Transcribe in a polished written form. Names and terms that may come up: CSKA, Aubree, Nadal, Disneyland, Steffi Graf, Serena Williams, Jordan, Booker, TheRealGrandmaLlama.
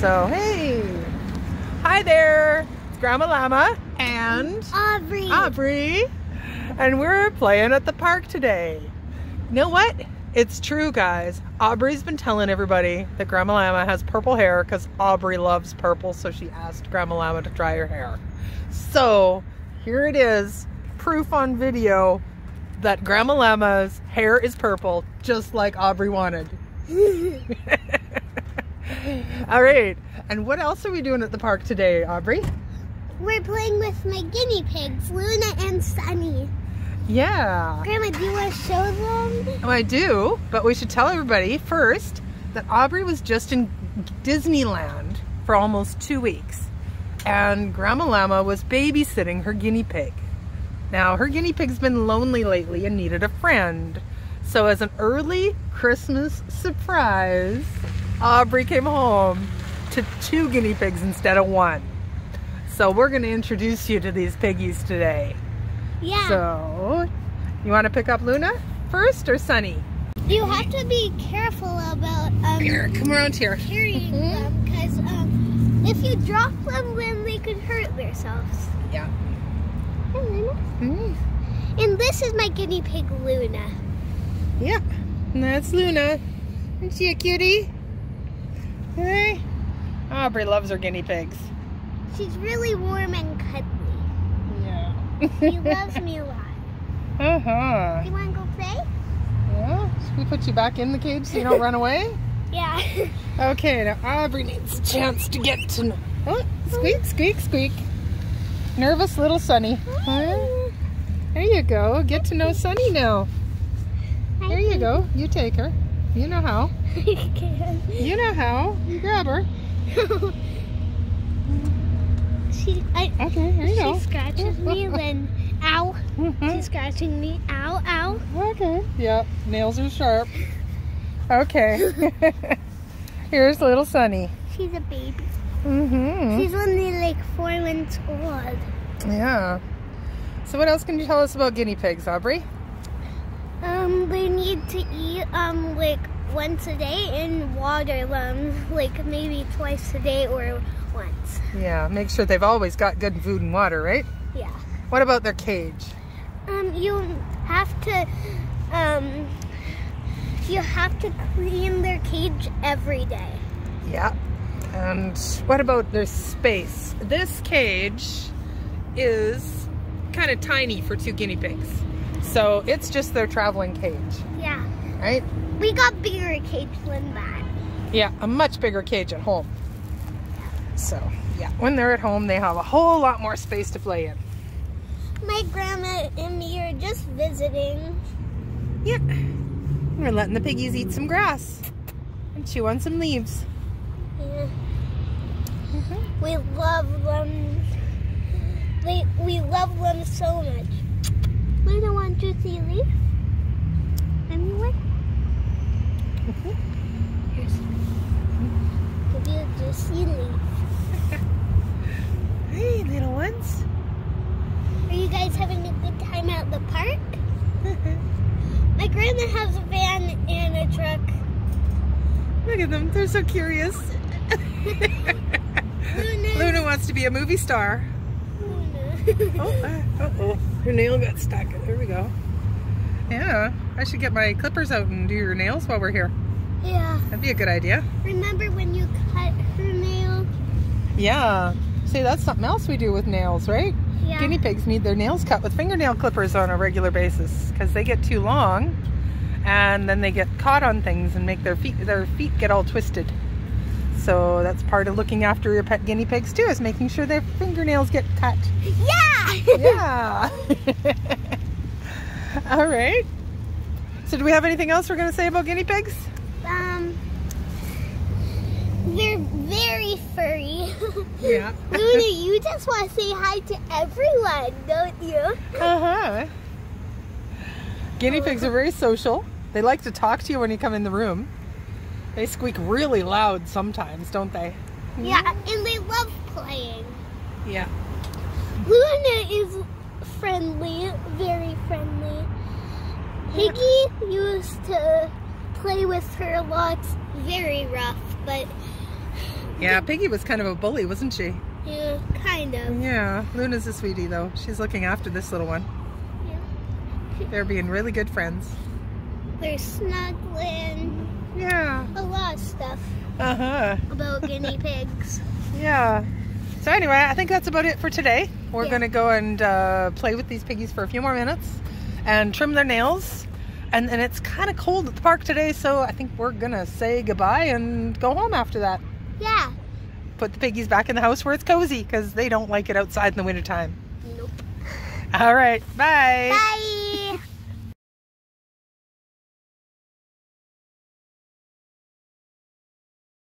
So, hey. Hi there. It's Grandma Llama and Aubree. And we're playing at the park today. You know what? It's true, guys. Aubrey's been telling everybody that Grandma Llama has purple hair because Aubree loves purple, so she asked Grandma Llama to dye her hair. So, here it is. Proof on video that Grandma Llama's hair is purple, just like Aubree wanted. All right, and what else are we doing at the park today, Aubree? We're playing with my guinea pigs, Luna and Sunny. Yeah. Grandma, do you want to show them? Oh, I do, but we should tell everybody first that Aubree was just in Disneyland for almost 2 weeks, and Grandma Llama was babysitting her guinea pig. Now, her guinea pig's been lonely lately and needed a friend. So as an early Christmas surprise, Aubree came home to 2 guinea pigs instead of 1. So we're going to introduce you to these piggies today. Yeah. So, you want to pick up Luna first or Sunny? You have to be careful about come around here. Carrying them, because if you drop them, then they could hurt themselves. Yeah. Hey, Luna. And this is my guinea pig, Luna. Yeah, and that's Luna. Isn't she a cutie? Hey. Aubree loves her guinea pigs. She's really warm and cuddly. Yeah. She loves me a lot. Uh-huh. Do you want to go play? Yeah. Should we put you back in the cage so you don't run away? Yeah. Okay, now Aubree needs a chance to get to know. Oh, squeak, squeak, squeak. Nervous little Sunny. Huh? There you go. Get to know Sunny now. There you go. You take her. You know how. You know how. You grab her. Okay, here you go. She scratches me and then, ow. She's scratching me. Ow, ow. Okay. Yep. Nails are sharp. Okay. Here's little Sunny. She's a baby. Mm-hmm. She's only like 4 months old. Yeah. So what else can you tell us about guinea pigs, Aubree? They need to eat like once a day and water them like maybe twice a day or once. Yeah, make sure they've always got good food and water, right? Yeah. What about their cage? You have to clean their cage every day. Yeah. And what about their space? This cage is kind of tiny for 2 guinea pigs. So it's just their traveling cage. Yeah. Right? We got bigger cage than that. Yeah, a much bigger cage at home. So, yeah, when they're at home, they have a whole lot more space to play in. My grandma and me are just visiting. Yeah. We're letting the piggies eat some grass and chew on some leaves. Yeah. Mm-hmm. We love them. We love them so much. We don't want to see leaf. Anyway. Mm-hmm. Here's the juicy leaf. Hey, little ones. Are you guys having a good time at the park? My grandma has a van and a truck. Look at them. They're so curious. Luna wants to be a movie star. Luna. Uh-oh. Her nail got stuck. There we go. Yeah. I should get my clippers out and do your nails while we're here. Yeah. That'd be a good idea. Remember when you cut her nail? Yeah. See, that's something else we do with nails, right? Yeah. Guinea pigs need their nails cut with fingernail clippers on a regular basis because they get too long and then they get caught on things and make their feet get all twisted. So that's part of looking after your pet guinea pigs too, is making sure their fingernails get cut. Yeah! Yeah! All right. So do we have anything else we're going to say about guinea pigs? They're very furry. Yeah. Luna, you just want to say hi to everyone, don't you? Uh-huh. Guinea pigs are very social. They like to talk to you when you come in the room. They squeak really loud sometimes, don't they? Yeah, and they love playing. Yeah. Luna is friendly, very friendly. Piggy used to play with her a lot, very rough, but Yeah, Piggy was kind of a bully, wasn't she? Yeah, kind of. Yeah, Luna's a sweetie though. She's looking after this little one. Yeah. They're being really good friends. They're snuggling. Yeah. A lot of stuff. Uh-huh. About guinea pigs. Yeah. So anyway, I think that's about it for today. We're going to go and play with these piggies for a few more minutes and trim their nails. And it's kind of cold at the park today, so I think we're going to say goodbye and go home after that. Yeah. Put the piggies back in the house where it's cozy, because they don't like it outside in the wintertime. Nope. All right. Bye. Bye.